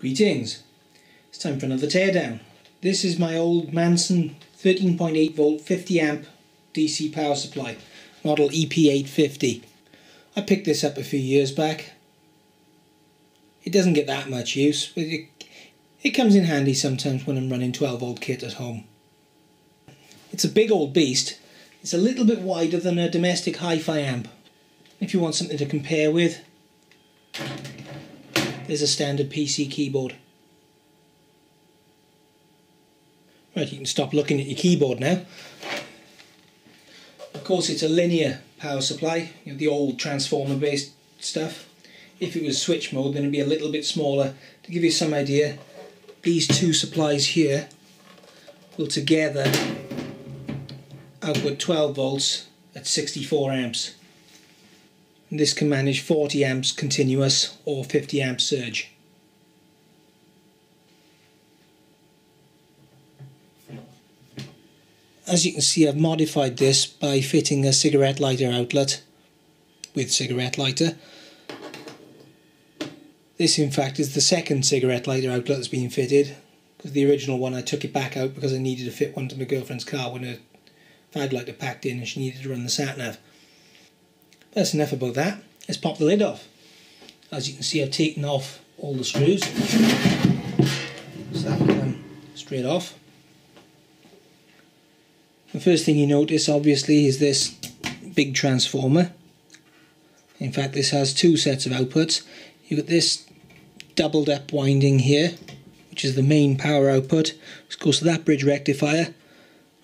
Greetings, it's time for another teardown. This is my old Manson 13.8 volt 50 amp DC power supply, model EP850. I picked this up a few years back. It doesn't get that much use, but it comes in handy sometimes when I'm running 12 volt kit at home. It's a big old beast. It's a little bit wider than a domestic hi-fi amp. If you want something to compare with, there's a standard PC keyboard. Right, you can stop looking at your keyboard now. Of course, it's a linear power supply, you know, the old transformer based stuff. If it was switch mode, then it'd be a little bit smaller. To give you some idea, these two supplies here will together output 12 volts at 64 amps. And this can manage 40 amps continuous or 50 amp surge. As you can see, I've modified this by fitting a cigarette lighter outlet with cigarette lighter. This in fact is the second cigarette lighter outlet that's been fitted, because the original one I took it back out because I needed to fit one to my girlfriend's car when her fag lighter packed in and she needed to run the sat-nav. That's enough about that. Let's pop the lid off. As you can see, I've taken off all the screws, so that will come straight off. The first thing you notice obviously is this big transformer. In fact, this has two sets of outputs. You've got this doubled up winding here, which is the main power output, which goes to that bridge rectifier,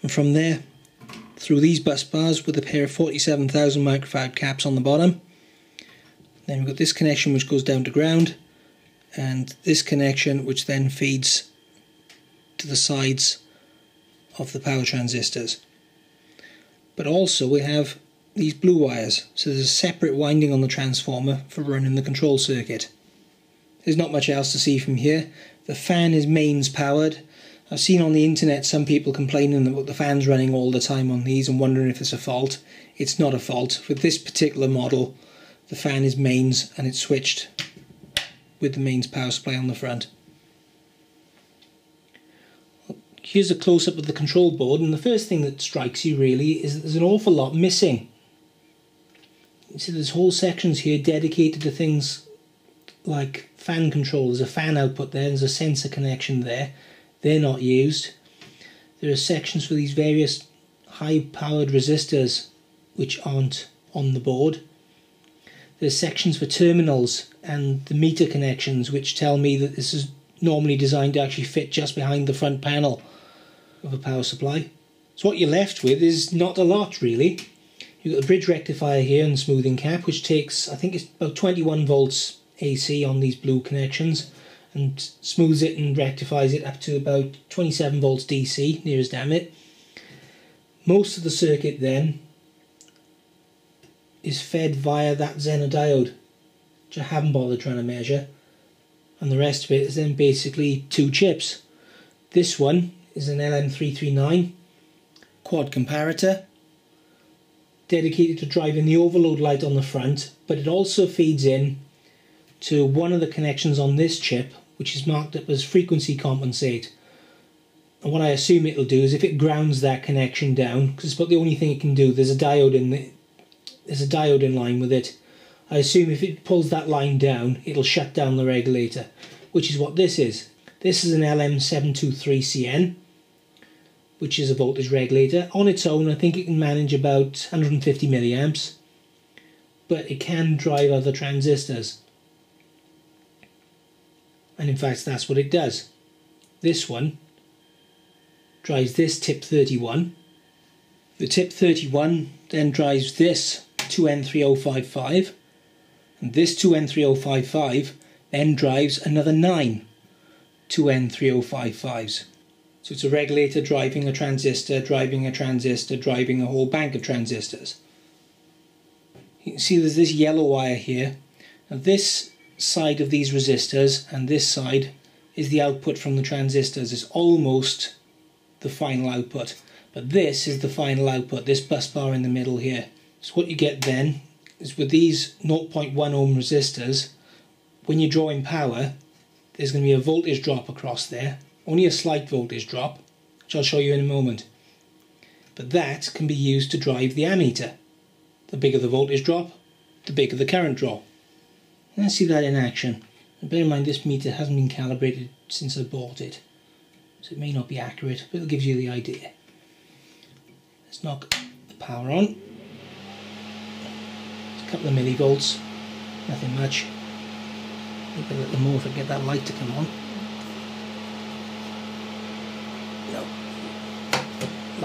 and from there through these bus bars with a pair of 47,000 microfarad caps on the bottom. Then we've got this connection which goes down to ground, and this connection which then feeds to the sides of the power transistors. But also we have these blue wires, so there's a separate winding on the transformer for running the control circuit. There's not much else to see from here. The fan is mains powered. I've seen on the internet some people complaining about the fans running all the time on these and wondering if it's a fault. It's not a fault. With this particular model, the fan is mains and it's switched with the mains power supply on the front. Here's a close-up of the control board, and the first thing that strikes you really is that there's an awful lot missing. You see there's whole sections here dedicated to things like fan control. There's a fan output there, there's a sensor connection there. They're not used. There are sections for these various high-powered resistors which aren't on the board. There's sections for terminals and the meter connections, which tell me that this is normally designed to actually fit just behind the front panel of a power supply. So what you're left with is not a lot really. You've got the bridge rectifier here and the smoothing cap, which takes, I think it's about 21 volts AC on these blue connections, and smooths it and rectifies it up to about 27 volts DC, near as damn it. Most of the circuit then is fed via that Zener diode, which I haven't bothered trying to measure, and the rest of it is then basically two chips. This one is an LM339 quad comparator, dedicated to driving the overload light on the front, but it also feeds in to one of the connections on this chip, which is marked up as frequency compensate. And what I assume it'll do is if it grounds that connection down, because it's about the only thing it can do, there's a diode in line with it. I assume if it pulls that line down, it'll shut down the regulator, which is what this is. This is an LM723CN, which is a voltage regulator. On its own, I think it can manage about 150 milliamps, but it can drive other transistors. And in fact, that's what it does. This one drives this TIP 31. The TIP 31 then drives this 2N3055. And this 2N3055 then drives another 9 2N3055s. So it's a regulator driving a transistor, driving a transistor, driving a whole bank of transistors. You can see there's this yellow wire here. Now this side of these resistors and this side is the output from the transistors. It's almost the final output, but this is the final output, this bus bar in the middle here. So what you get then is with these 0.1 ohm resistors, when you're drawing power, there's going to be a voltage drop across there, only a slight voltage drop, which I'll show you in a moment. But that can be used to drive the ammeter. The bigger the voltage drop, the bigger the current draw. Let's see that in action. And bear in mind this meter hasn't been calibrated since I bought it, so it may not be accurate, but it gives you the idea. Let's knock the power on. It's a couple of millivolts, nothing much. I better let them more if I get that light to come on. No,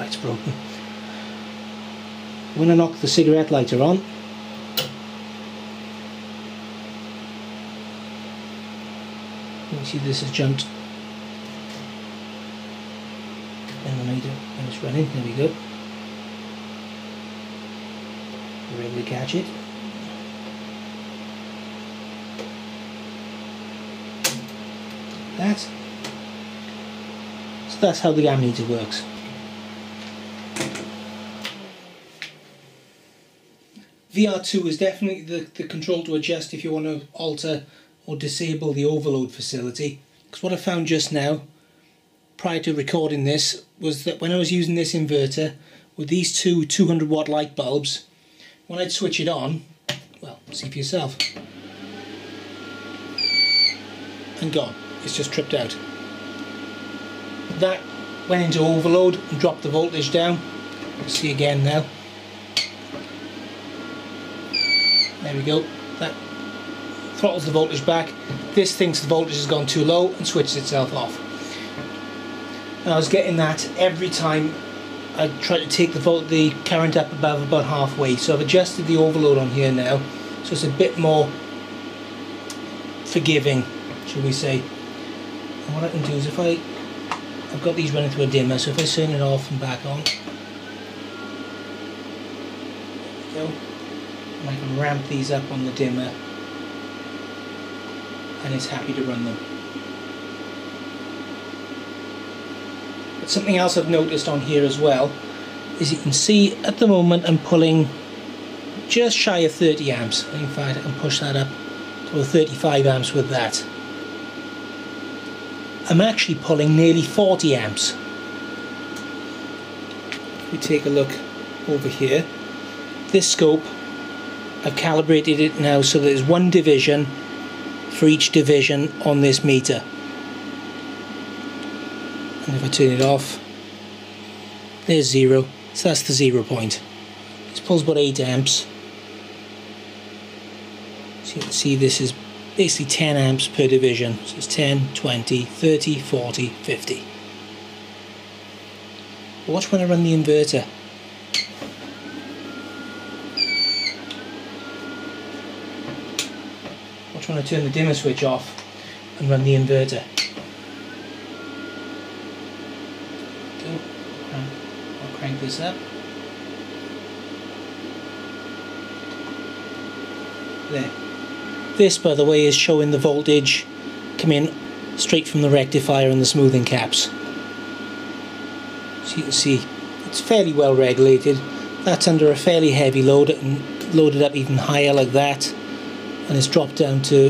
light's broken. When I knock the cigarette lighter on, you can see this has jumped. And when it's running, there we go. We're able to catch it. That. So that's how the ammeter works. VR2 is definitely the control to adjust if you want to alter or disable the overload facility, because what I found just now prior to recording this was that when I was using this inverter with these two 200 watt light bulbs, when I'd switch it on, well, see for yourself, and gone. It's just tripped out. That went into overload and dropped the voltage down. See again now. There we go. That throttles the voltage back. This thinks the voltage has gone too low and switches itself off. And I was getting that every time I tried to take the current up above about halfway. So I've adjusted the overload on here now, so it's a bit more forgiving, shall we say. And what I can do is, if I've got these running through a dimmer, so if I turn it off and back on, there we go, and I can ramp these up on the dimmer, and it's happy to run them. But something else I've noticed on here as well is, you can see at the moment I'm pulling just shy of 30 amps. In fact, I can push that up to 35 amps with that. I'm actually pulling nearly 40 amps. If we take a look over here, this scope, I've calibrated it now so there's one division for each division on this meter. And if I turn it off, there's zero, so that's the 0 point. This pulls about 8 amps. So you can see this is basically 10 amps per division, so it's 10, 20, 30, 40, 50. But watch when I run the inverter. Watch when I turn the dimmer switch off and run the inverter. I'll crank this up. There. This, by the way, is showing the voltage come in straight from the rectifier and the smoothing caps. So you can see it's fairly well regulated. That's under a fairly heavy load and loaded up even higher like that, and it's dropped down to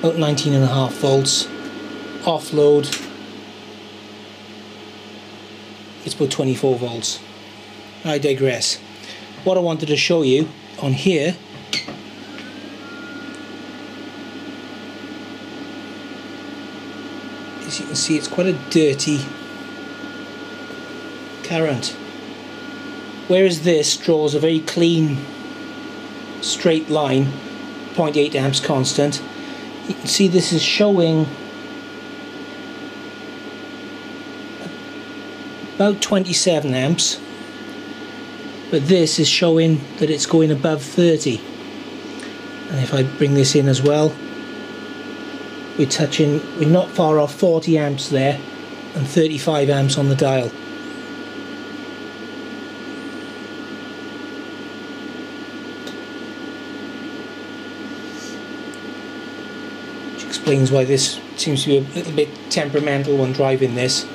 about 19.5 volts. Offload, it's about 24 volts. I digress. What I wanted to show you on here is, you can see it's quite a dirty current, whereas this draws a very clean straight line, 0.8 amps constant. You can see this is showing about 27 amps, but this is showing that it's going above 30. And if I bring this in as well, we're not far off 40 amps there and 35 amps on the dial. Which explains why this seems to be a little bit temperamental when driving this.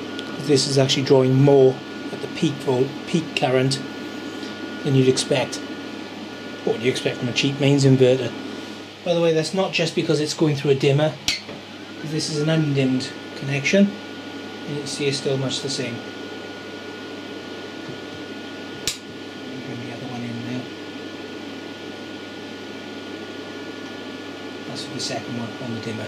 This is actually drawing more at the peak current than you'd expect. What would you expect from a cheap mains inverter? By the way, that's not just because it's going through a dimmer. If this is an undimmed connection, you can see it's still much the same. Bring the other one in now. That's for the second one on the dimmer.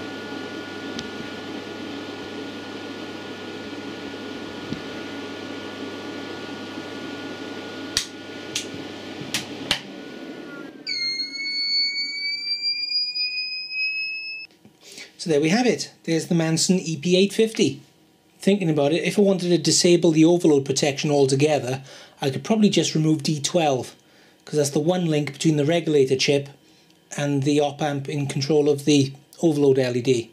So there we have it. There's the Manson EP850. Thinking about it, if I wanted to disable the overload protection altogether, I could probably just remove D12, because that's the one link between the regulator chip and the op-amp in control of the overload LED.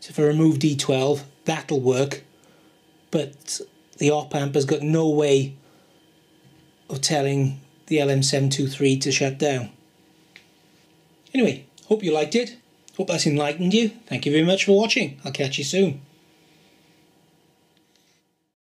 So if I remove D12, that'll work, but the op-amp has got no way of telling the LM723 to shut down. Anyway, hope you liked it. Hope that's enlightened you. Thank you very much for watching. I'll catch you soon.